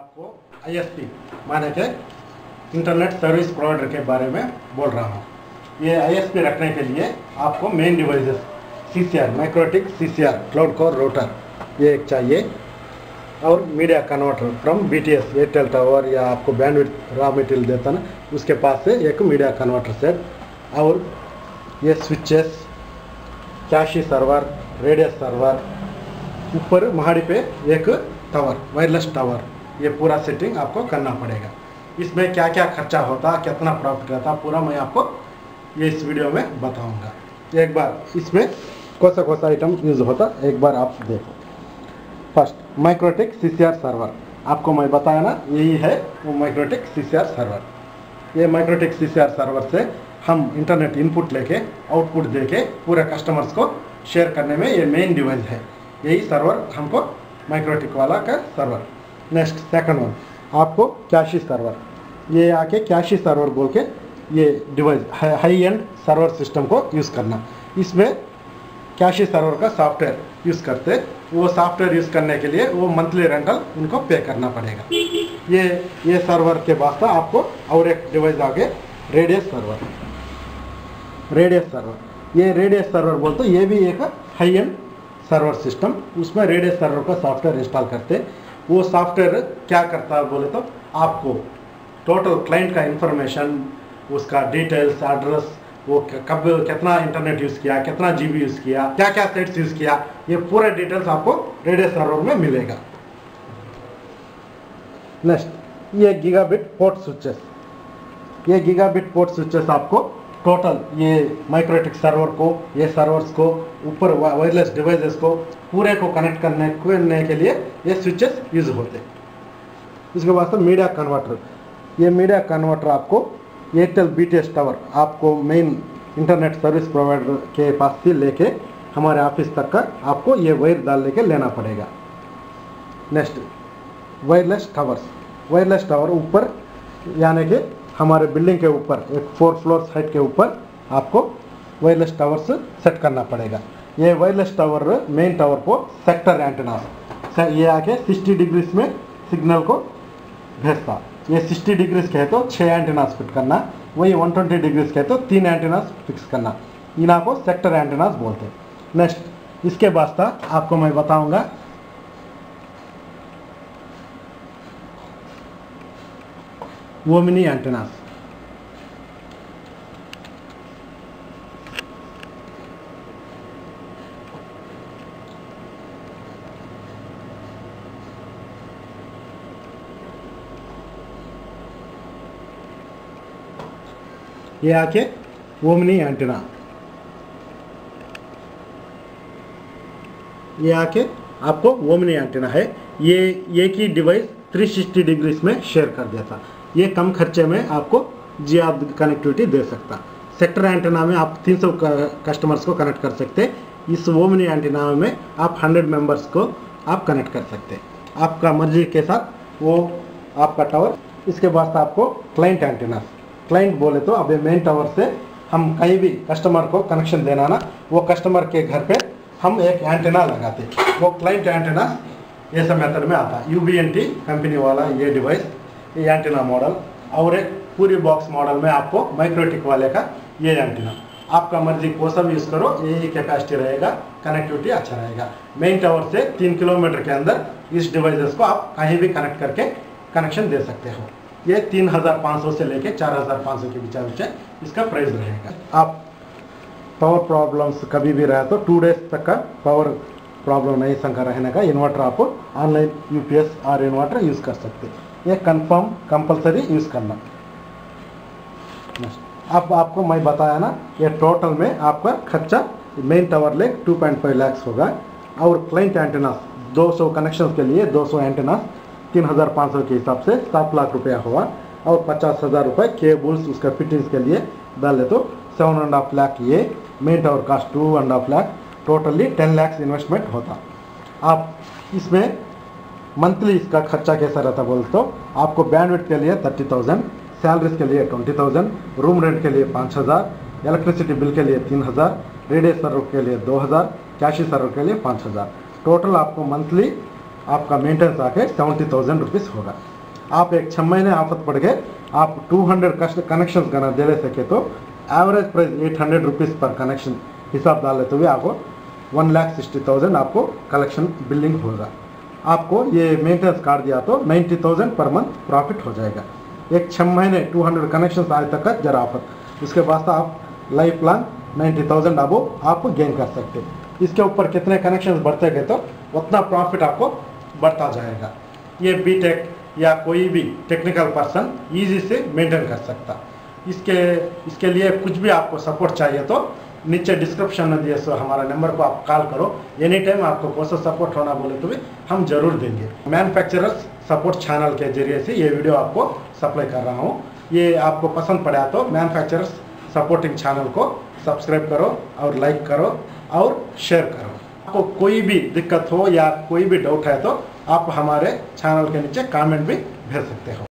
आपको ISP माने के इंटरनेट सर्विस प्रोवाइडर के बारे में बोल रहा हूँ। ये ISP रखने के लिए आपको main devices CCR MikroTik CCR cloud core router ये एक चाहिए, और media converter from BTS Airtel tower या आपको बैंडविड्थ रॉ मटेरियल देता ना, उसके पास से एक मीडिया कन्वर्टर सेट, और ये switches, cache server, radius server, ऊपर महाड़ी पे एक टावर वायरलेस टावर, ये पूरा सेटिंग आपको करना पड़ेगा। इसमें क्या क्या खर्चा होता, कितना प्रॉफिट रहता, पूरा मैं आपको ये इस वीडियो में बताऊंगा। एक बार इसमें कौन सा आइटम यूज़ होता एक बार आप देखो। फर्स्ट माइक्रोटिक CCR सर्वर, आपको मैं बताया ना, यही है वो माइक्रोटिक CCR सर्वर। ये माइक्रोटिक CCR सर्वर से हम इंटरनेट इनपुट लेके आउटपुट देके पूरे कस्टमर्स को शेयर करने में ये मेन डिवाइस है। यही सर्वर हमको माइक्रोटिक वाला का सर्वर। नेक्स्ट सेकंड वन आपको कैशी सर्वर, ये आके कैशी सर्वर बोल के ये device high end server system को यूज़ करना। इसमें कैशी सर्वर का सॉफ्टवेयर यूज़ करते, वो सॉफ्टवेयर यूज़ करने के लिए वो मंथली रेंटल उनको पे करना पड़ेगा। ये सर्वर के वास्ते आपको और एक डिवाइस आगे रेडियस सर्वर, ये रेडियस सर्वर बोलते, ये भी एक हाई एंड सर्वर सिस्टम। उसमें रेडियस सर्वर का सॉफ्टवेयर इंस्टॉल करते। वो सॉफ्टवेयर क्या करता है बोले तो आपको टोटल क्लाइंट का इंफॉर्मेशन, उसका डिटेल्स, एड्रेस, वो कब कितना इंटरनेट यूज़ किया, कितना जीबी यूज़ किया, क्या क्या सेट्स यूज़ किया, ये पूरा डिटेल्स आपको रेडियस सर्वर में मिलेगा। नेक्स्ट ये गीगाबिट पोर्ट स्विचेस, ये गीगाबिट पोर्ट स्विचेस आपको टोटल ये माइक्रोटिक सर्वर को, ये सर्वर्स को, ऊपर वायरलेस डिवाइसेस को पूरे को कनेक्ट करने के लिए ये स्विचेस यूज़ होते। इसके बाद मीडिया कन्वर्टर, ये मीडिया कन्वर्टर आपको एयरटेल BTS टावर, आपको मेन इंटरनेट सर्विस प्रोवाइडर के पास से लेके हमारे ऑफिस तक का आपको ये वायर डाल के लेना पड़ेगा। नेक्स्ट वायरलेस टावर ऊपर, यानी कि हमारे बिल्डिंग के ऊपर एक 4 फ्लोर्स हाइट के ऊपर आपको वायरलेस टावर्स सेट करना पड़ेगा। ये वायरलेस टावर मेन टावर को सेक्टर एंटेनास, ये आके 60 डिग्रीज में सिग्नल को भेजता। ये 60 डिग्रीज के है तो 6 एंटेनास फिट करना, वही 120 डिग्रीज के है तो 3 एंटेनास फिक्स करना। इन आपको सेक्टर एंटेनास बोलते हैं। नेक्स्ट इसके वास्ता आपको मैं बताऊंगा ओमनी एंटेनास। ये आके ओमनी एंटीना, ये आके आपको ओमनी एंटीना है। ये एक ही डिवाइस 360 डिग्रीज में शेयर कर देता। ये कम खर्चे में आपको जियो कनेक्टिविटी दे सकता। सेक्टर एंटीना में आप 300 कस्टमर्स को कनेक्ट कर सकते। इस ओमनी एंटीना में आप 100 मेंबर्स को आप कनेक्ट कर सकते, आपका मर्जी के साथ वो आपका टावर। इसके बाद आपको क्लाइंट एंटीना, क्लाइंट बोले तो अब ये मेन टावर से हम कहीं भी कस्टमर को कनेक्शन देना ना, वो कस्टमर के घर पे हम एक एंटीना लगाते, वो क्लाइंट एंटीना ये सब मेथड में आता। UBNT कंपनी वाला ये डिवाइस, ये एंटीना मॉडल, और एक पूरी बॉक्स मॉडल में आपको माइक्रोटिक वाले का ये एंटीना, आपका मर्जी को सब यूज़ करो, यही कैपेसिटी रहेगा, कनेक्टिविटी अच्छा रहेगा। मेन टावर से 3 किलोमीटर के अंदर इस डिवाइसेस को आप कहीं भी कनेक्ट करके कनेक्शन दे सकते हो। ये 3500 से लेके 4500 के बीच इसका प्राइस रहेगा। आप पावर प्रॉब्लम्स कभी भी रहे तो 2 डेज तक का पावर प्रॉब्लम नहीं संका रहने का इन्वर्टर आप ऑनलाइन UPS और इन्वर्टर यूज़ कर सकते हैं। ये कंफर्म कंपलसरी यूज़ करना। अब आपको मैं बताया ना, ये टोटल में आपका खर्चा मेन टावर ले 2.5 लाख होगा, और क्लाइंट एंटेनास 200 कनेक्शन के लिए 200 एंटेनास 3500 के हिसाब से 7 लाख रुपया हुआ, और 50,000 रुपये केबल्स उसका फिटिंग्स के लिए डाले तो 7.5 लाख, ये main tower cost 2.5 lakh, totally 10 lakh investment होता। आप इसमें मंथली इसका खर्चा कैसा रहता बोलते तो आपको बैंडविड्थ के लिए 30,000, सैलरीज के लिए 20,000, रूम रेंट के लिए 5,000, इलेक्ट्रिसिटी बिल के लिए 3,000, रेडियो सर्वर के लिए 2,000, कैशी सर्वर के लिए 5,000, टोटल आपको मंथली आपका मेंटेनेंस आके 70,000 रुपीज़ होगा। आप एक 6 महीने आफत पड़ गए, आप 200 कनेक्शन करना दे सके तो average price 800 rupees per connection हिसाब डाल लेते हुए आपको 1,60,000 आपको कलेक्शन बिलिंग होगा। आपको ये मेंटेनेंस काट दिया तो 90,000 पर मंथ प्रॉफिट हो जाएगा। एक 6 महीने 200 कनेक्शन आज तक का जरा आफत, उसके बाद आप लाइफ लॉन्ग 90,000 आप गेन कर सकते हैं। इसके ऊपर कितने कनेक्शन बढ़ते गए तो उतना प्रॉफिट आपको बढ़ता जाएगा। ये बीटेक या कोई भी टेक्निकल पर्सन ईजी से मेंटेन कर सकता। इसके लिए कुछ भी आपको सपोर्ट चाहिए तो नीचे डिस्क्रिप्शन में दिए सो हमारा नंबर को आप कॉल करो। एनी टाइम आपको कौन सा सपोर्ट होना बोले तो भी हम जरूर देंगे। मैन्युफैक्चरर्स सपोर्ट चैनल के जरिए से ये वीडियो आपको सप्लाई कर रहा हूँ। ये आपको पसंद पड़ा तो मैन्युफैक्चरर्स सपोर्टिंग चैनल को सब्सक्राइब करो और लाइक करो और शेयर करो। आपको कोई भी दिक्कत हो या कोई भी डाउट है तो आप हमारे चैनल के नीचे कमेंट भी भेज सकते हो।